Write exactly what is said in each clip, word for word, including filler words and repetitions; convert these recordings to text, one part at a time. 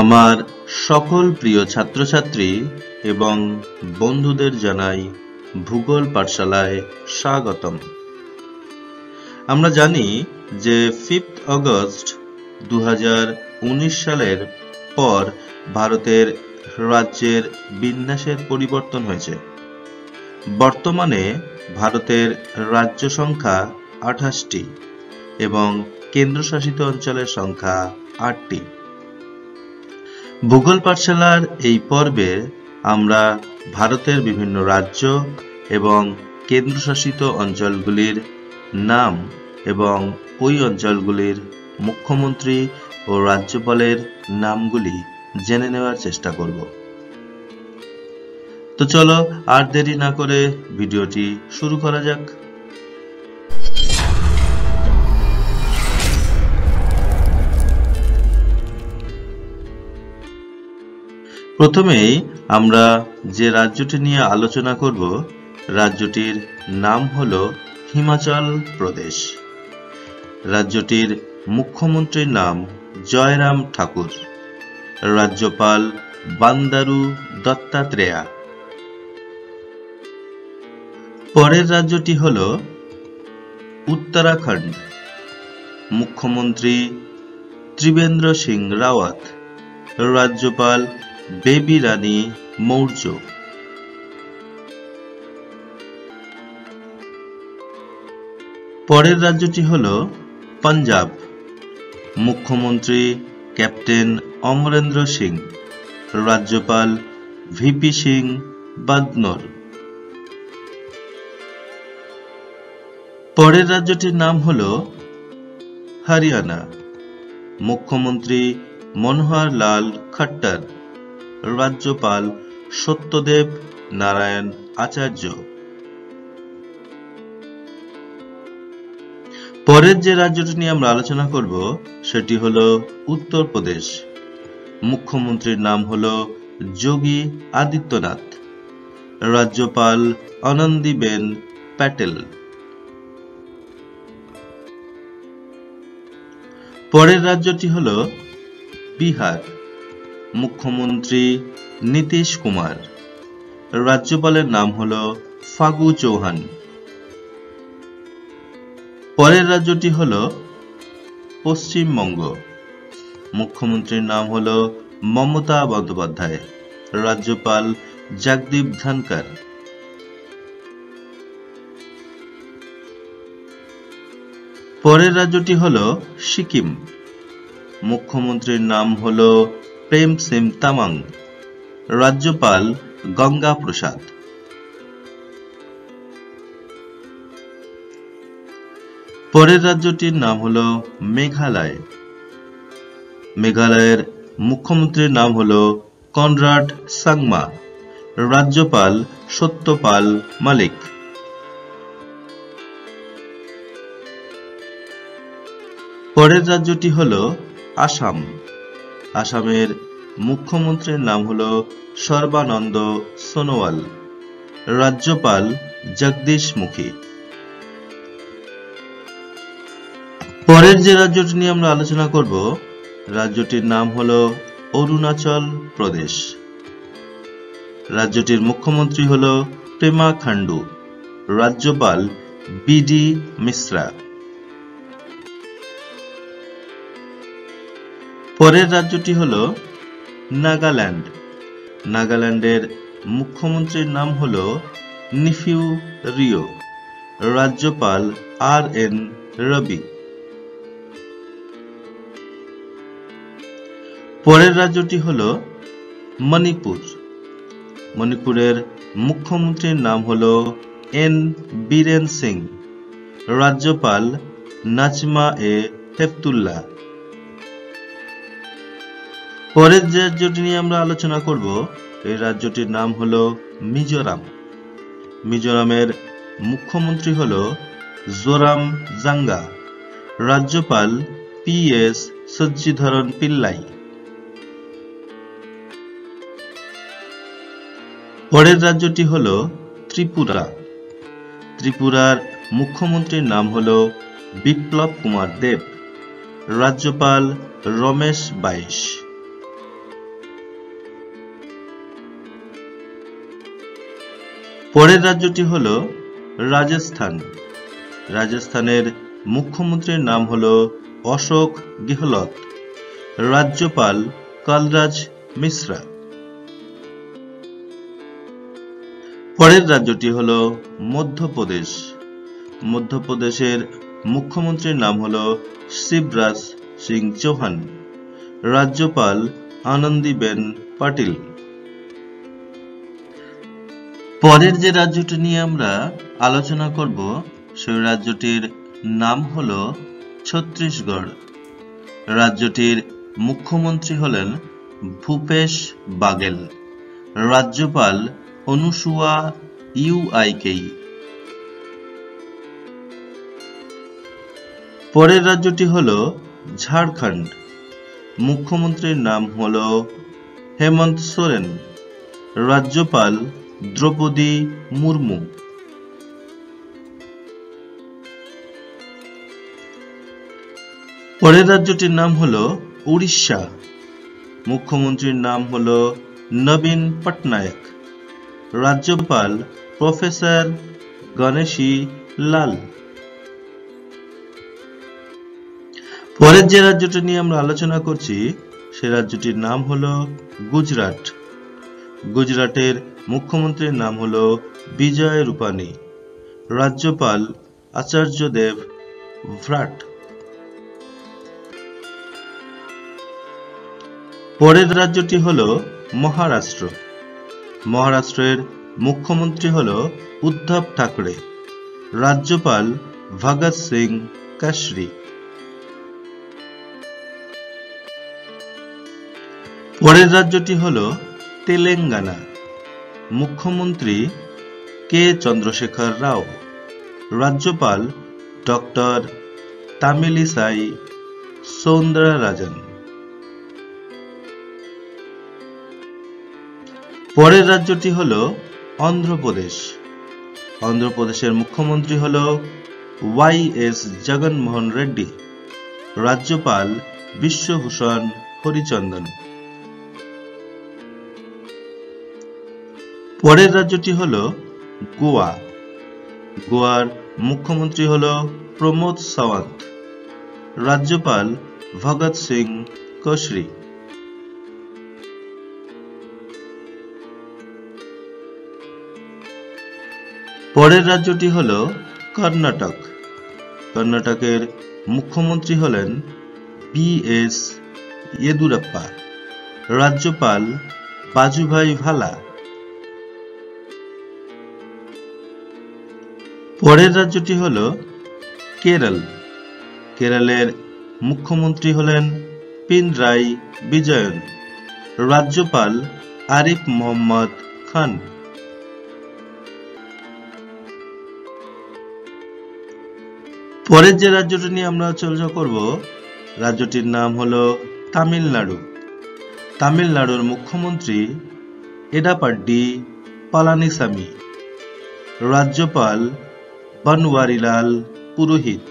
আমার সকল প্রিয় ছাত্রছাত্রী এবং বন্ধুদের জানাই ভূগোল পাঠশালায় স্বাগতম। আমরা জানি যে ফিফথ অগস্ট দু হাজার উনিশ সালের পর ভারতের রাজ্যের বিন্যাসের পরিবর্তন হয়েছে। বর্তমানে ভারতের রাজ্য সংখ্যা আঠাশটি এবং কেন্দ্রশাসিত অঞ্চলের সংখ্যা আটটি। ভূগোল পাঠশালার এই পর্বে আমরা ভারতের বিভিন্ন রাজ্য এবং কেন্দ্রশাসিত অঞ্চলগুলির নাম এবং ওই অঞ্চলগুলির মুখ্যমন্ত্রী ও রাজ্যপালের নামগুলি জেনে নেওয়ার চেষ্টা করব। তো চলো আর দেরি না করে ভিডিওটি শুরু করা যাক। প্রথমেই আমরা যে রাজ্যটি নিয়ে আলোচনা করব, রাজ্যটির নাম হল হিমাচল প্রদেশ। রাজ্যটির মুখ্যমন্ত্রীর নাম জয়রাম ঠাকুর, রাজ্যপাল বন্দারু দত্তাত্রেয়। পরের রাজ্যটি হল উত্তরাখণ্ড, মুখ্যমন্ত্রী ত্রিভেন্দ্র সিং রাওয়াত, রাজ্যপাল बेबी रानी मौर्य। परेर राज्यटी हलो पंजाब, मुख्यमंत्री कैप्टन अमरेंद्र सिंह, राज्यपाल भीपी सिंह बदनौर। परेर राज्यटीर नाम हलो हरियाणा, मुख्यमंत्री मनोहर लाल खट्टर, राज्यपाल सत्यदेव नारायण आचार्य। পরের যে রাজ্যটি নিয়ে আমরা আলোচনা করব সেটি হলো উত্তর প্রদেশ। মুখ্যমন্ত্রীর নাম হলো যোগী আদিত্যনাথ, রাজ্যপাল আনন্দীবেন পটেল। পরের রাজ্যটি হলো বিহার, मुख्यमंत्री नीतीश कुमार, राज्यपालेर नाम हलो फागू चौहान। परेर राज्यटी हलो पश्चिम बंग, मुख्यमंत्री नाम हलो ममता बंदोपाध्याय, राज्यपाल जगदीप धनकर। परेर राज्यटी हलो सिक्किम, मुख्यमंत्री नाम हलो प्रेम सिंह तमंग, राज्यपाल गंगा प्रसाद। परेर राज्यटिर नाम हलो मेघालय, मेघालयर मुख्यमंत्री नाम हलो कनराड सांगमा, राज्यपाल सत्यपाल मालिक। परेर राज्यटी हलो आसाम, आसामेर मुख्यमंत्री नाम हलो सर्वानंद सोनवाल, राज्यपाल जगदीश मुखी। परेर जे राज्यटी निये आमरा आलोचना करब राज्यटिर नाम हलो अरुणाचल प्रदेश, राज्यटिर मुख्यमंत्री हलो प्रेमा खांडू, राज्यपाल बीडी मिश्रा। পরের রাজ্যটি হলো নাগাল্যান্ড, নাগাল্যান্ডের মুখ্যমন্ত্রীর নাম হলো নিফ্যু রিও, রাজ্যপাল আর এন রবি। পরের রাজ্যটি হলো মণিপুর, মণিপুরের মুখ্যমন্ত্রীর নাম হলো এন बीरेन सिंह, राज्यपाल नजमा ए हेप्तुल्ला। পরের যে রাজ্যটি নিয়ে আমরা আলোচনা করব এই রাজ্যটির নাম হলো মিজোরাম, মিজোরামের মুখ্যমন্ত্রী হলো जोराम जांगा, राज्यपाल पी एस सच्चिधरन पिल्लाई। পরের রাজ্যটি হলো ত্রিপুরা, ত্রিপুরার মুখ্যমন্ত্রীর নাম হলো বিপ্লব কুমার দেব, राज्यपाल रमेश बाईश। পরের রাজ্যটি হলো রাজস্থান। রাজস্থানের মুখ্যমন্ত্রীর নাম হলো অশোক গেহলত, राज्यपाल कलराज मिश्रा। পরের রাজ্যটি হলো মধ্যপ্রদেশ। মধ্যপ্রদেশের মুখ্যমন্ত্রীর নাম হলো শিবরাজ সিং চৌহান, राज्यपाल आनंदीबेन पटेल। পরের যে রাজ্যটি নিয়ে আমরা আলোচনা করব সেই রাজ্যটির নাম হলো ছত্তিশগড়। রাজ্যটির মুখ্যমন্ত্রী হলেন ভূপেশ বাগেল, राज्यपाल अनुसुआ ইউআইকে। পরের রাজ্যটি হলো झारखंड। মুখ্যমন্ত্রীর নাম হলো হেমন্ত সোরেন, राज्यपाल द्रौपदी मुर्मू। পরের রাজ্যটির নাম হলো उड़ीसा। मुख्यमंत्री नाम हलो नवीन पटनायक, राज्यपाल प्रोफेसर गणेशी लाल। পরের যে রাজ্যটি নিয়ে আমরা আলোচনা করছি সেই রাজ্যটির নাম হলো গুজরাট। গুজরাটের মুখ্যমন্ত্রীর নাম হলো বিজয় রূপানী, राज्यपाल आचार्य देव व्रत। পরের রাজ্যটি হলো মহারাষ্ট্র। মহারাষ্ট্রের মুখ্যমন্ত্রী হলো উদ্ধব ঠাকরে, राज्यपाल ভগৎ সিং কোশারি। পরের রাজ্যটি হলো তেলেঙ্গানা। মুখ্যমন্ত্রী কে চন্দ্রশেখর রাও, राज्यपाल ডক্টর তামিলিসাই সৌন্দররাজন। পরের রাজ্যটি হলো অন্ধ্রপ্রদেশ। অন্ধ্রপ্রদেশের মুখ্যমন্ত্রী হলো ওয়াই এস জগনমোহন রেড্ডি, राज्यपाल বিশ্বভূষণ হরিচন্দন। পরের রাজ্যটি হলো গোয়া। গোয়ার মুখ্যমন্ত্রী হলো প্রমোদ সাওয়ান্ত, राज्यपाल ভগৎ সিং কোশারি। পরের রাজ্যটি হলো কর্ণাটক। কর্ণাটকের মুখ্যমন্ত্রী হলেন বি এস ইয়েদুরাপ্পা, राज्यपाल বাজুভাই ভালা। পরের রাজ্যটি হলো কেরল। কেরলের মুখ্যমন্ত্রী হলেন পিনরাই বিজয়ন, राज्यपाल আরিফ মোহাম্মদ খান। পরের যে রাজ্যটি নিয়ে আমরা চর্চা করব রাজ্যটির নাম হলো তামিলনাড়ু। তামিলনাড়ুর মুখ্যমন্ত্রী এডাপাড্ডি পালানিস্বামী, राज्यपाल बनवारीलाल पुरोहित।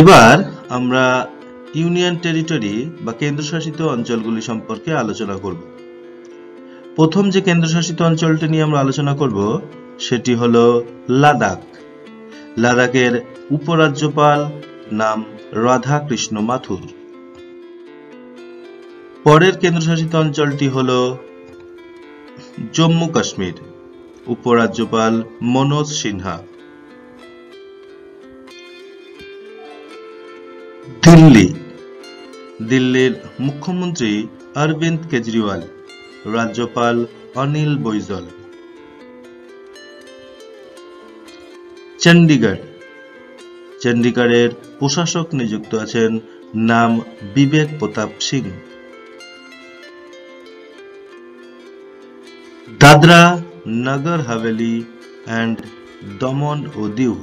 এবার আমরা ইউনিয়ন টেরিটরি বা কেন্দ্রশাসিত অঞ্চলগুলি সম্পর্কে আলোচনা করব। প্রথম যে কেন্দ্রশাসিত অঞ্চলটি নিয়ে আমরা আলোচনা করব সেটি হলো লাদাখ। লাদাখের উপরাজ্যপাল নাম রাধা কৃষ্ণ মাথুর। পরের কেন্দ্রশাসিত অঞ্চলটি হলো জম্মু কাশ্মীর। উপরাজ্যপাল মনোজ সিনহা। দিল্লি। দিল্লির মুখ্যমন্ত্রী অরবিন্দ কেজরিওয়াল, राज्यपाल অনিল বৈজল। চণ্ডীগড়। চণ্ডীগড়ের প্রশাসক নিযুক্ত আছেন নাম বিবেক প্রতাপ সিং। दादरा नगर हवेली एंड दमन ओ दीव,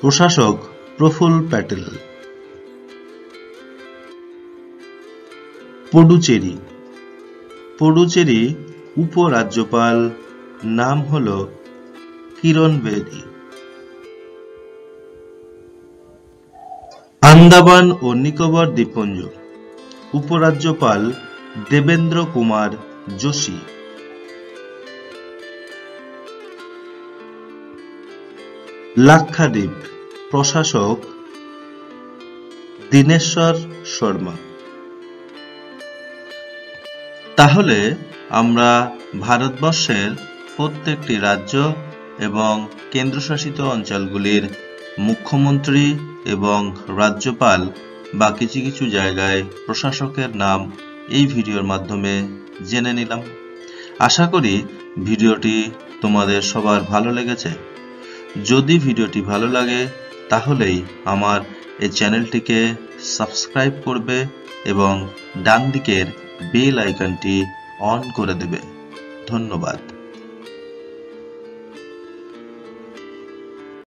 प्रशासक प्रफुल्ल पटेल। पुडुचेरी। पुडुचेरी उपराज्यपाल नाम हलो किरण बेदी। आंदामान और निकोबर द्वीपपुंज। उपराज्यपाल देवेंद्र कुमार जोशी। लाक्षाद्वीप प्रशासक दिनेश्वर शर्मा। ताहले आम्रा भारतवर्षेर प्रत्येकटी राज्य एवं केंद्रशासित अंचलगुलिर मुख्यमंत्री एवं राज्यपाल बा किछु किछु जायगाय प्रशासकेर नाम एई भिडियोर माध्यमे जेने निलाम। आशा करी भिडियोटी तोमादेर सबार भालो लेगेछे। यदि भिडियोटी भालो लागे ताहलेई आमार ए चैनलटीके सबस्क्राइब करबे एवं डान दिकेर बेल आइकनटी अन करे देबे। धन्यवाद।